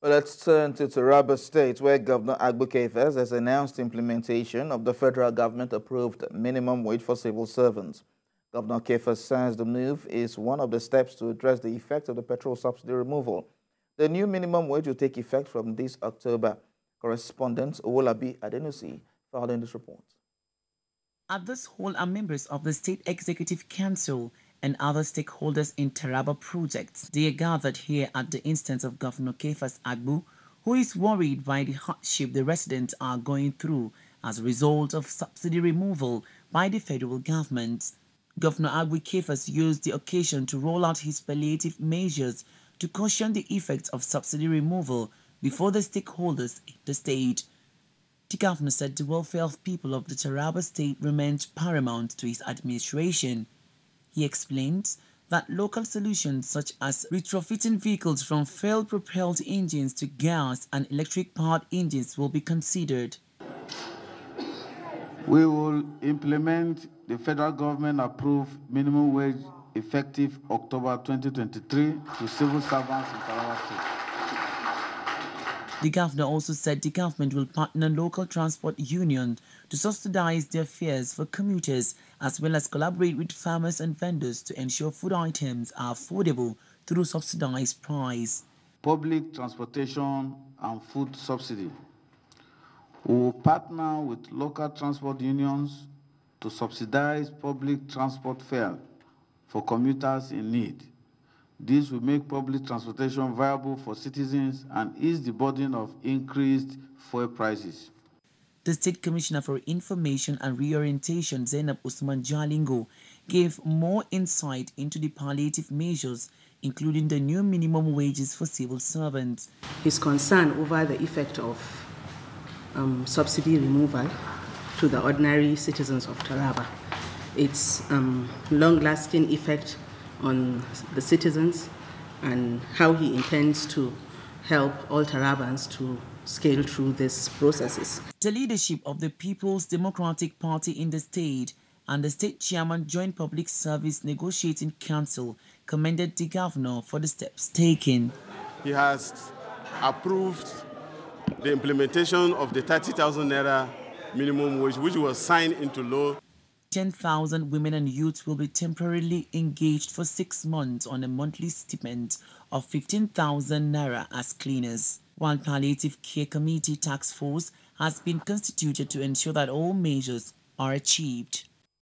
Well, let's turn to Taraba State, where Governor Agbu Kefas has announced implementation of the federal government-approved minimum wage for civil servants. Governor Kefas says the move is one of the steps to address the effect of the petrol subsidy removal. The new minimum wage will take effect from this October. Correspondent Owolabi Adenusi filed in this report. At this hall are members of the State Executive Council and other stakeholders in Taraba projects. They are gathered here at the instance of Governor Kefas Agbu, who is worried by the hardship the residents are going through as a result of subsidy removal by the federal government. Governor Agbu Kefas used the occasion to roll out his palliative measures to caution the effects of subsidy removal before the stakeholders in the state. The governor said the welfare of people of the Taraba State remains paramount to his administration. He explained that local solutions such as retrofitting vehicles from fuel-propelled engines to gas and electric-powered engines will be considered. We will implement the federal government-approved minimum wage effective October 2023 to civil servants in Taraba State. The governor also said the government will partner local transport unions to subsidize their fares for commuters, as well as collaborate with farmers and vendors to ensure food items are affordable through subsidized price. Public transportation and food subsidy. We will partner with local transport unions to subsidize public transport fare for commuters in need. This will make public transportation viable for citizens and ease the burden of increased fuel prices. The State Commissioner for Information and Reorientation, Zainab Usman Jalingo, gave more insight into the palliative measures, including the new minimum wages for civil servants. His concern over the effect of subsidy removal to the ordinary citizens of Taraba, its long-lasting effect on the citizens, and how he intends to help all Tarabans to scale through these processes. The leadership of the People's Democratic Party in the state and the state chairman, Joint Public Service Negotiating Council, commended the governor for the steps taken. He has approved the implementation of the 30,000 naira minimum wage, which was signed into law. 10,000 women and youths will be temporarily engaged for 6 months on a monthly stipend of 15,000 naira as cleaners. While Palliative Care Committee Task Force has been constituted to ensure that all measures are achieved.